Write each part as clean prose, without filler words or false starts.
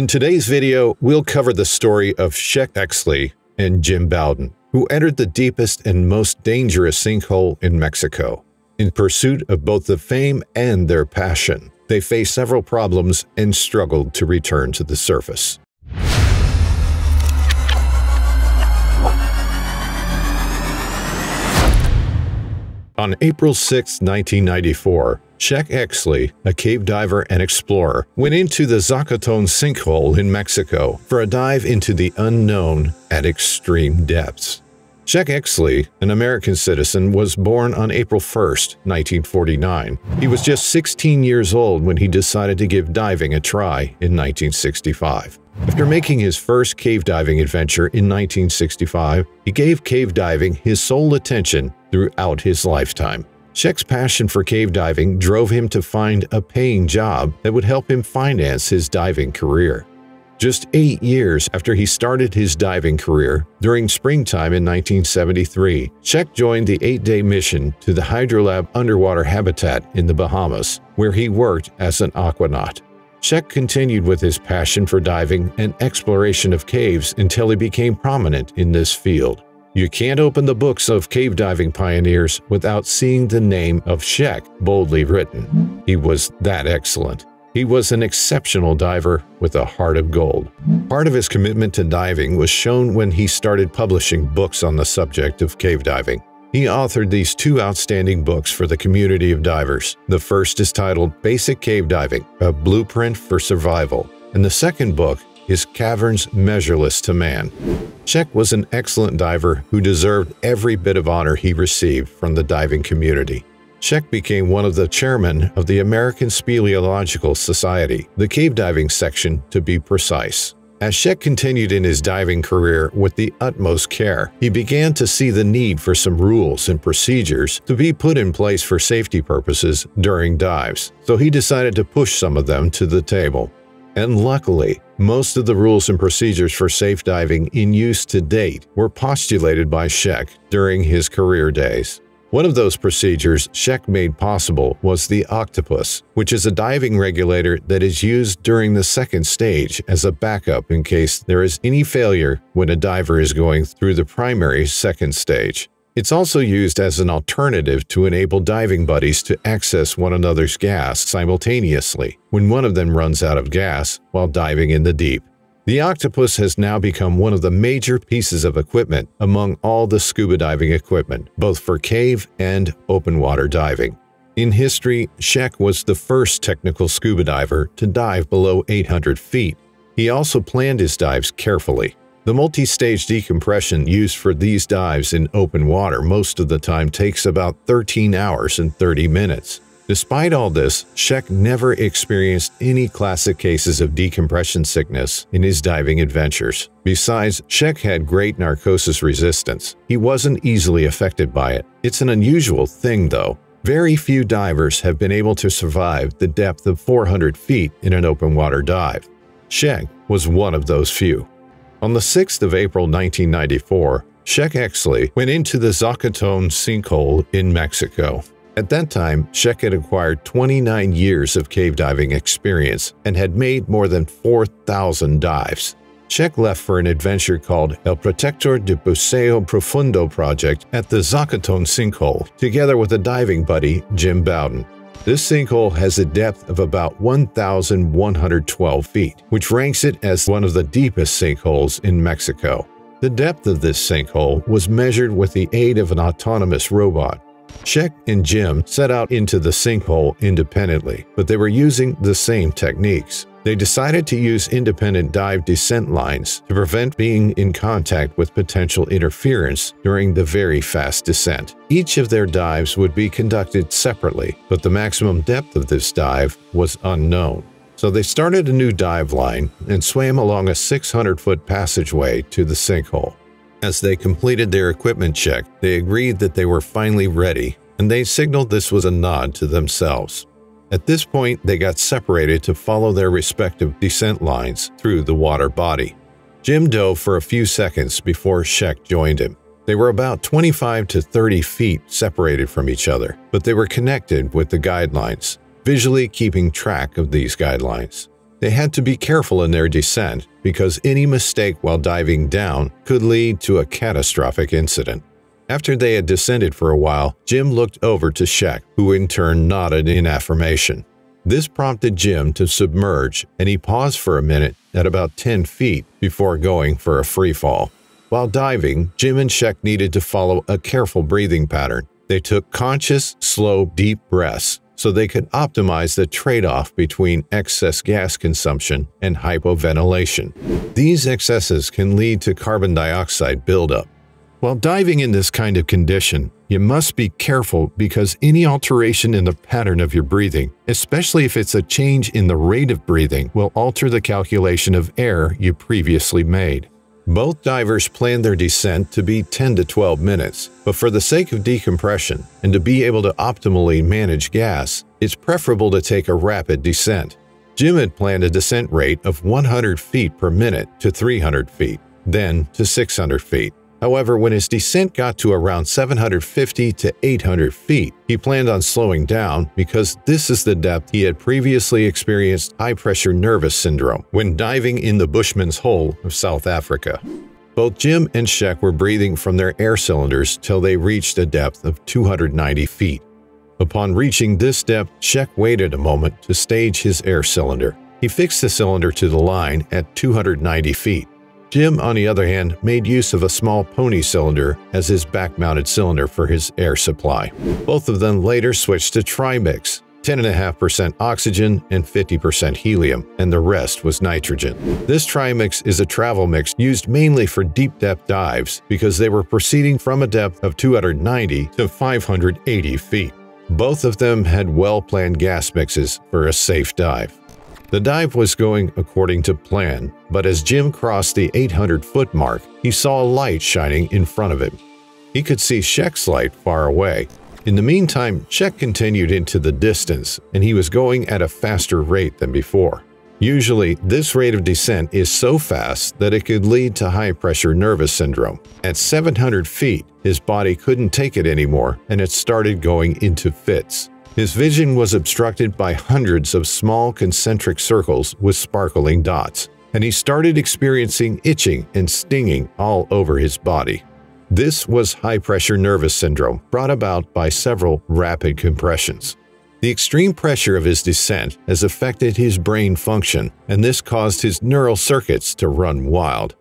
In today's video, we'll cover the story of Sheck Exley and Jim Bowden, who entered the deepest and most dangerous sinkhole in Mexico. In pursuit of both the fame and their passion, they faced several problems and struggled to return to the surface. On April 6, 1994, Sheck Exley, a cave diver and explorer, went into the Zacaton sinkhole in Mexico for a dive into the unknown at extreme depths. Sheck Exley, an American citizen, was born on April 1, 1949. He was just 16 years old when he decided to give diving a try in 1965. After making his first cave diving adventure in 1965, he gave cave diving his sole attention throughout his lifetime. Sheck's passion for cave diving drove him to find a paying job that would help him finance his diving career. Just 8 years after he started his diving career, during springtime in 1973, Sheck joined the 8-day mission to the Hydrolab Underwater Habitat in the Bahamas, where he worked as an aquanaut. Sheck continued with his passion for diving and exploration of caves until he became prominent in this field. You can't open the books of cave diving pioneers without seeing the name of Sheck boldly written. He was that excellent. He was an exceptional diver with a heart of gold. Part of his commitment to diving was shown when he started publishing books on the subject of cave diving. He authored these two outstanding books for the community of divers. The first is titled Basic Cave Diving, A Blueprint for Survival, and the second book is Caverns Measureless to Man. Sheck was an excellent diver who deserved every bit of honor he received from the diving community. Sheck became one of the chairmen of the American Speleological Society, the cave diving section to be precise. As Sheck continued in his diving career with the utmost care, he began to see the need for some rules and procedures to be put in place for safety purposes during dives, so he decided to push some of them to the table. And luckily, most of the rules and procedures for safe diving in use to date were postulated by Sheck during his career days. One of those procedures Sheck made possible was the octopus, which is a diving regulator that is used during the second stage as a backup in case there is any failure when a diver is going through the primary second stage. It's also used as an alternative to enable diving buddies to access one another's gas simultaneously when one of them runs out of gas while diving in the deep. The octopus has now become one of the major pieces of equipment among all the scuba diving equipment, both for cave and open water diving. In history, Sheck was the first technical scuba diver to dive below 800 feet. He also planned his dives carefully. The multi-stage decompression used for these dives in open water most of the time takes about 13 hours and 30 minutes. Despite all this, Sheck never experienced any classic cases of decompression sickness in his diving adventures. Besides, Sheck had great narcosis resistance. He wasn't easily affected by it. It's an unusual thing, though. Very few divers have been able to survive the depth of 400 feet in an open water dive. Sheck was one of those few. On the 6th of April 1994, Sheck Exley went into the Zacaton sinkhole in Mexico. At that time, Sheck had acquired 29 years of cave diving experience and had made more than 4,000 dives. Sheck left for an adventure called El Protector de Buceo Profundo project at the Zacaton sinkhole, together with a diving buddy, Jim Bowden. This sinkhole has a depth of about 1,112 feet, which ranks it as one of the deepest sinkholes in Mexico. The depth of this sinkhole was measured with the aid of an autonomous robot. Sheck and Jim set out into the sinkhole independently, but they were using the same techniques. They decided to use independent dive descent lines to prevent being in contact with potential interference during the very fast descent. Each of their dives would be conducted separately, but the maximum depth of this dive was unknown. So they started a new dive line and swam along a 600-foot passageway to the sinkhole. As they completed their equipment check, they agreed that they were finally ready, and they signaled this was a nod to themselves. At this point, they got separated to follow their respective descent lines through the water body. Jim dove for a few seconds before Sheck joined him. They were about 25 to 30 feet separated from each other, but they were connected with the guidelines, visually keeping track of these guidelines. They had to be careful in their descent because any mistake while diving down could lead to a catastrophic incident. After they had descended for a while, Jim looked over to Sheck, who in turn nodded in affirmation. This prompted Jim to submerge, and he paused for a minute at about 10 feet before going for a free fall. While diving, Jim and Sheck needed to follow a careful breathing pattern. They took conscious, slow, deep breaths so they could optimize the trade-off between excess gas consumption and hypoventilation. These excesses can lead to carbon dioxide buildup. While diving in this kind of condition, you must be careful because any alteration in the pattern of your breathing, especially if it's a change in the rate of breathing, will alter the calculation of air you previously made. Both divers planned their descent to be 10 to 12 minutes, but for the sake of decompression and to be able to optimally manage gas, it's preferable to take a rapid descent. Jim had planned a descent rate of 100 feet per minute to 300 feet, then to 600 feet. However, when his descent got to around 750 to 800 feet, he planned on slowing down because this is the depth he had previously experienced high-pressure nervous syndrome when diving in the Bushman's Hole of South Africa. Both Jim and Sheck were breathing from their air cylinders till they reached a depth of 290 feet. Upon reaching this depth, Sheck waited a moment to stage his air cylinder. He fixed the cylinder to the line at 290 feet. Jim, on the other hand, made use of a small pony cylinder as his back-mounted cylinder for his air supply. Both of them later switched to trimix, 10.5% oxygen and 50% helium, and the rest was nitrogen. This trimix is a travel mix used mainly for deep-depth dives because they were proceeding from a depth of 290 to 580 feet. Both of them had well-planned gas mixes for a safe dive. The dive was going according to plan, but as Jim crossed the 800-foot mark, he saw a light shining in front of him. He could see Sheck's light far away. In the meantime, Sheck continued into the distance, and he was going at a faster rate than before. Usually, this rate of descent is so fast that it could lead to high-pressure nervous syndrome. At 700 feet, his body couldn't take it anymore, and it started going into fits. His vision was obstructed by hundreds of small concentric circles with sparkling dots, and he started experiencing itching and stinging all over his body. This was high-pressure nervous syndrome brought about by several rapid compressions. The extreme pressure of his descent has affected his brain function, and this caused his neural circuits to run wild.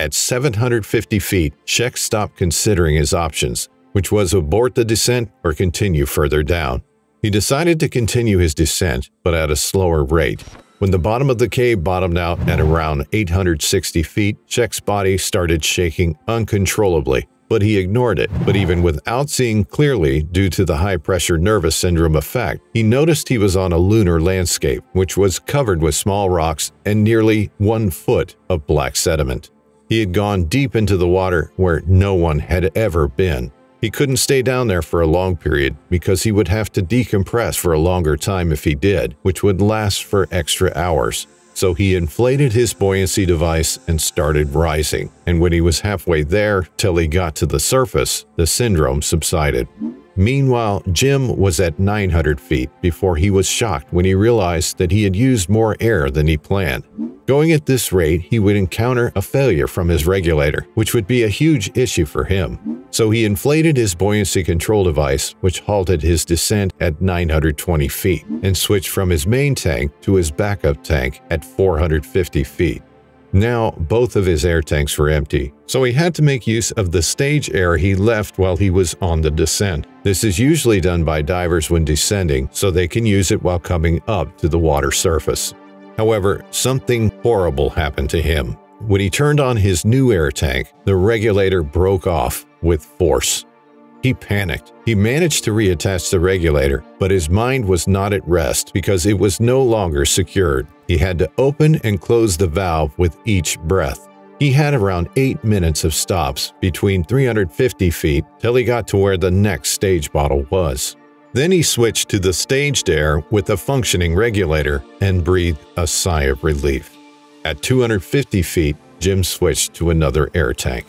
At 750 feet, Sheck stopped considering his options, which was abort the descent or continue further down. He decided to continue his descent, but at a slower rate. When the bottom of the cave bottomed out at around 860 feet, Sheck's body started shaking uncontrollably, but he ignored it. But even without seeing clearly due to the high-pressure nervous syndrome effect, he noticed he was on a lunar landscape, which was covered with small rocks and nearly 1 foot of black sediment. He had gone deep into the water where no one had ever been. He couldn't stay down there for a long period because he would have to decompress for a longer time if he did, which would last for extra hours. So he inflated his buoyancy device and started rising, and when he was halfway there till he got to the surface, the syndrome subsided. Meanwhile, Jim was at 900 feet before he was shocked when he realized that he had used more air than he planned. Going at this rate, he would encounter a failure from his regulator, which would be a huge issue for him. So he inflated his buoyancy control device, which halted his descent at 920 feet, and switched from his main tank to his backup tank at 450 feet. Now, both of his air tanks were empty, so he had to make use of the stage air he left while he was on the descent. This is usually done by divers when descending, so they can use it while coming up to the water surface. However, something horrible happened to him. When he turned on his new air tank, the regulator broke off with force. He panicked. He managed to reattach the regulator, but his mind was not at rest because it was no longer secured. He had to open and close the valve with each breath. He had around 8 minutes of stops between 350 feet till he got to where the next stage bottle was. Then he switched to the staged air with a functioning regulator and breathed a sigh of relief. At 250 feet, Jim switched to another air tank.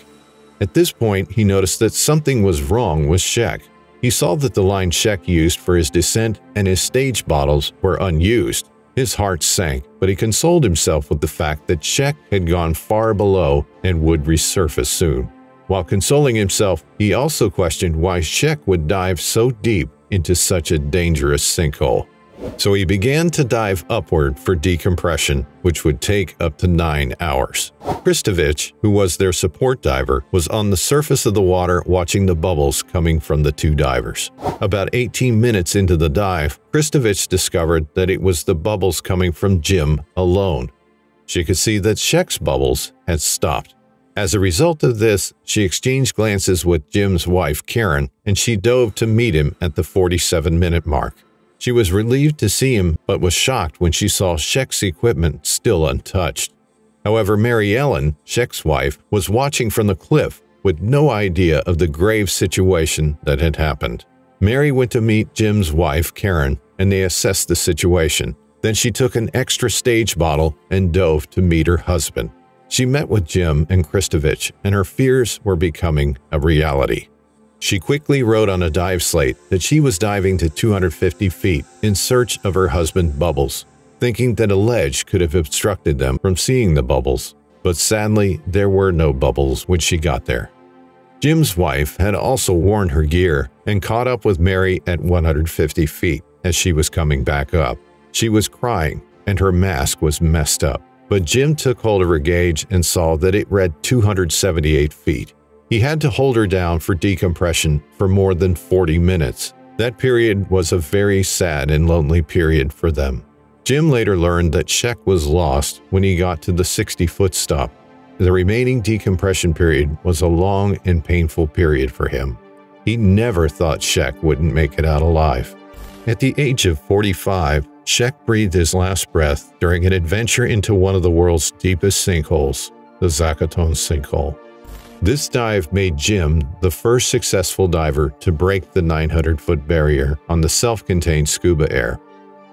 At this point, he noticed that something was wrong with Sheck. He saw that the line Sheck used for his descent and his stage bottles were unused. His heart sank, but he consoled himself with the fact that Sheck had gone far below and would resurface soon. While consoling himself, he also questioned why Sheck would dive so deep into such a dangerous sinkhole. So he began to dive upward for decompression, which would take up to 9 hours. Kristovich, who was their support diver, was on the surface of the water watching the bubbles coming from the two divers. About 18 minutes into the dive, Kristovich discovered that it was the bubbles coming from Jim alone. She could see that Sheck's bubbles had stopped. As a result of this, she exchanged glances with Jim's wife, Karen, and she dove to meet him at the 47-minute mark. She was relieved to see him, but was shocked when she saw Sheck's equipment still untouched. However, Mary Ellen, Sheck's wife, was watching from the cliff with no idea of the grave situation that had happened. Mary went to meet Jim's wife, Karen, and they assessed the situation. Then she took an extra stage bottle and dove to meet her husband. She met with Jim and Kristovich, and her fears were becoming a reality. She quickly wrote on a dive slate that she was diving to 250 feet in search of her husband's bubbles, thinking that a ledge could have obstructed them from seeing the bubbles. But sadly, there were no bubbles when she got there. Jim's wife had also worn her gear and caught up with Mary at 150 feet as she was coming back up. She was crying and her mask was messed up, but Jim took hold of her gauge and saw that it read 278 feet. He had to hold her down for decompression for more than 40 minutes. That period was a very sad and lonely period for them. Jim later learned that Sheck was lost when he got to the 60-foot stop. The remaining decompression period was a long and painful period for him. He never thought Sheck wouldn't make it out alive. At the age of 45, Sheck breathed his last breath during an adventure into one of the world's deepest sinkholes, the Zacaton sinkhole. This dive made Jim the first successful diver to break the 900-foot barrier on the self-contained Scuba Air.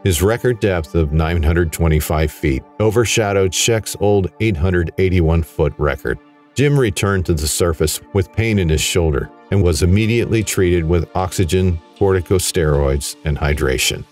His record depth of 925 feet overshadowed Sheck's old 881-foot record. Jim returned to the surface with pain in his shoulder and was immediately treated with oxygen, corticosteroids, and hydration.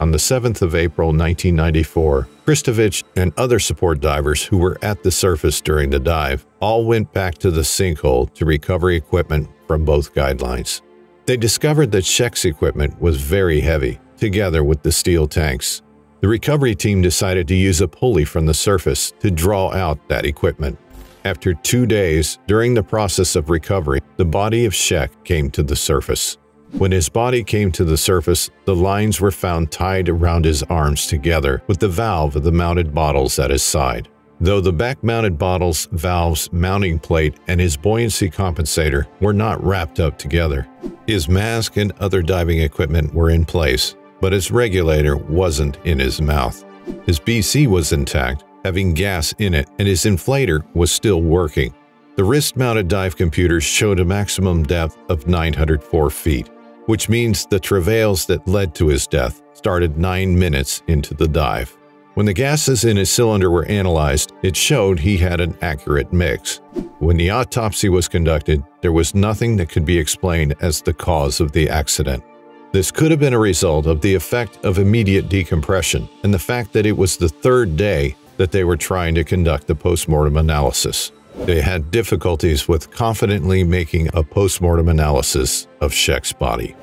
On the 7th of April 1994, Kristovich and other support divers who were at the surface during the dive all went back to the sinkhole to recover equipment from both guidelines. They discovered that Sheck's equipment was very heavy, together with the steel tanks. The recovery team decided to use a pulley from the surface to draw out that equipment. After 2 days, during the process of recovery, the body of Sheck came to the surface. When his body came to the surface, the lines were found tied around his arms together with the valve of the mounted bottles at his side. Though the back-mounted bottles, valves, mounting plate, and his buoyancy compensator were not wrapped up together. His mask and other diving equipment were in place, but his regulator wasn't in his mouth. His BC was intact, having gas in it, and his inflator was still working. The wrist-mounted dive computers showed a maximum depth of 904 feet. Which means the travails that led to his death started 9 minutes into the dive. When the gases in his cylinder were analyzed, it showed he had an accurate mix. When the autopsy was conducted, there was nothing that could be explained as the cause of the accident. This could have been a result of the effect of immediate decompression and the fact that it was the third day that they were trying to conduct the postmortem analysis. They had difficulties with confidently making a postmortem analysis of Sheck's body.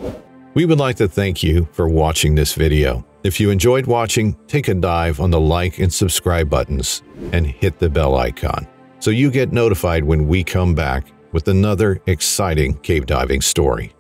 We would like to thank you for watching this video. If you enjoyed watching, take a dive on the like and subscribe buttons and hit the bell icon so you get notified when we come back with another exciting cave diving story.